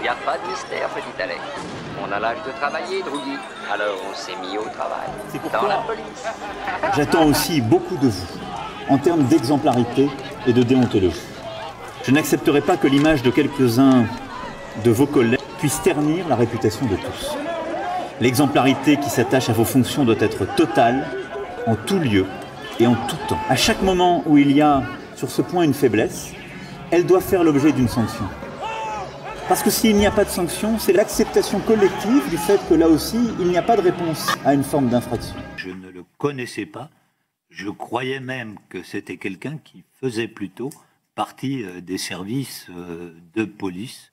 Il n'y a pas de mystère, petit Alex. On a l'âge de travailler, Drougui. Alors on s'est mis au travail. C'est pourquoi dans la police. J'attends aussi beaucoup de vous, en termes d'exemplarité et de déontologie. Je n'accepterai pas que l'image de quelques-uns de vos collègues puisse ternir la réputation de tous. L'exemplarité qui s'attache à vos fonctions doit être totale, en tout lieu et en tout temps. À chaque moment où il y a, sur ce point, une faiblesse, elle doit faire l'objet d'une sanction. Parce que s'il n'y a pas de sanction, c'est l'acceptation collective du fait que là aussi, il n'y a pas de réponse à une forme d'infraction. Je ne le connaissais pas. Je croyais même que c'était quelqu'un qui faisait plutôt partie des services de police.